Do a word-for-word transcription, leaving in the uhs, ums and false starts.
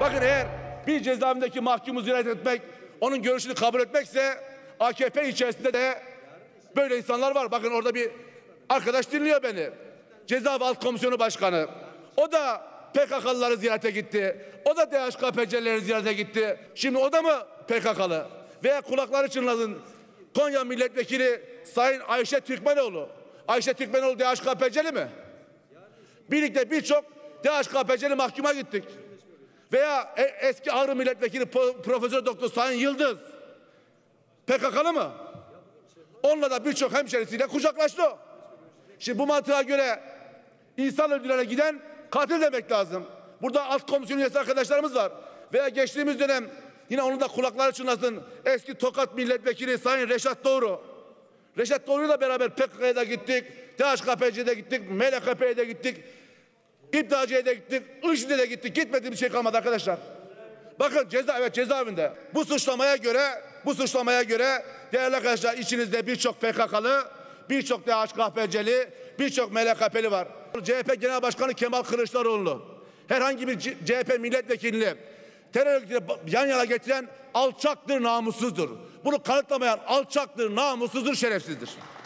Bakın, eğer bir cezaevindeki mahkumu ziyaret etmek, onun görüşünü kabul etmekse, A K P içerisinde de böyle insanlar var. Bakın, orada bir arkadaş dinliyor beni. Cezaevi Alt Komisyonu Başkanı. O da P K K'lıları ziyarete gitti. O da D H K P C'lileri ziyarete gitti. Şimdi o da mı P K K'lı? Veya kulakları çınlasın, Konya Milletvekili Sayın Ayşe Türkmenoğlu. Ayşe Türkmenoğlu D H K P C'li mi? Birlikte birçok D H K P C'li mahkuma gittik. Veya eski Ağrı Milletvekili Profesör Doktor Sayın Yıldız. P K K'lı mı? Onunla da birçok hemşerisiyle kucaklaştı. Şimdi bu mantığa göre insan öldürene giden katil demek lazım. Burada alt komisyon üyesi arkadaşlarımız var. Veya geçtiğimiz dönem yine onun da kulakları çınlasın, eski Tokat Milletvekili Sayın Reşat Doğru. Reşat Doğru'yla beraber P K K'ya da gittik, D H K P C'ye de gittik, M L K P'ye de gittik, İddiacı'ya da gittik, IŞİD'e de gittik. Gitmediğim bir şey kalmadı arkadaşlar. Bakın, ceza, evet, cezaevinde. Bu suçlamaya göre, bu suçlamaya göre değerli arkadaşlar, içinizde birçok P K K'lı, birçok D H K P C'li, birçok M L K P'li var. C H P Genel Başkanı Kemal Kılıçdaroğlu, herhangi bir C H P milletvekilini terör örgütüyle yan yana getiren alçaktır, namussuzdur. Bunu kanıtlamayan alçaktır, namussuzdur, şerefsizdir.